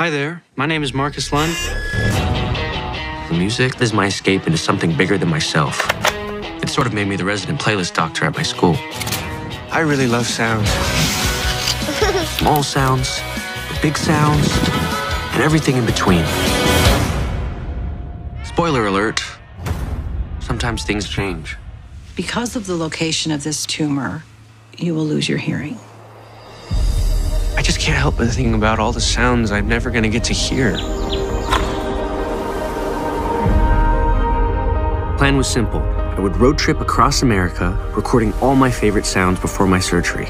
Hi there, my name is Marcus Lund. The music is my escape into something bigger than myself. It sort of made me the resident playlist doctor at my school. I really love sounds. Small sounds, big sounds, and everything in between. Spoiler alert, sometimes things change. Because of the location of this tumor, you will lose your hearing. I just can't help but thinking about all the sounds I'm never going to get to hear. The plan was simple. I would road trip across America, recording all my favorite sounds before my surgery.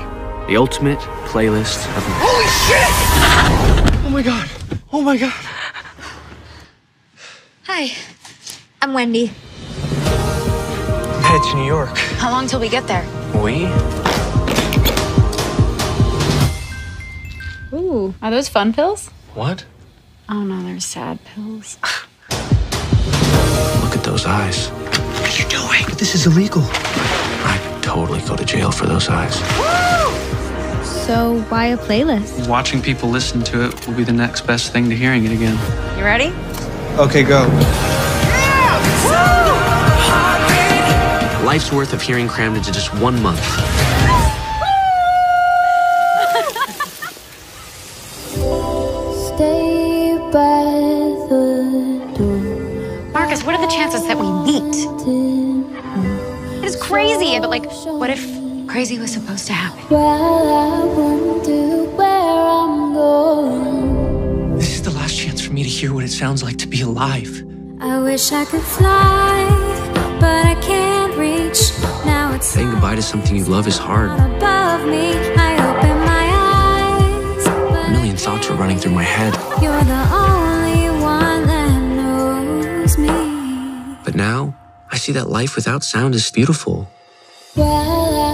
The ultimate playlist of... Holy shit! Oh my God. Oh my God. Hi, I'm Wendy. Head to New York. How long till we get there? We? Ooh, are those fun pills? What? Oh no, they're sad pills. Look at those eyes. What are you doing? This is illegal. I'd totally go to jail for those eyes. So why a playlist? Watching people listen to it will be the next best thing to hearing it again. You ready? Okay, go. Yeah! Life's worth of hearing crammed into just 1 month. Stay by the door. Marcus, what are the chances that we meet? It's crazy, but like, what if crazy was supposed to happen? Well, I wonder where I'm going. This is the last chance for me to hear what it sounds like to be alive. I wish I could fly, but I can't reach. Now it's saying goodbye to something you love is hard. Above me, I open my eyes. A million thoughts were running through my head. You're the only one that knows me. But now, I see that life without sound is beautiful. Well,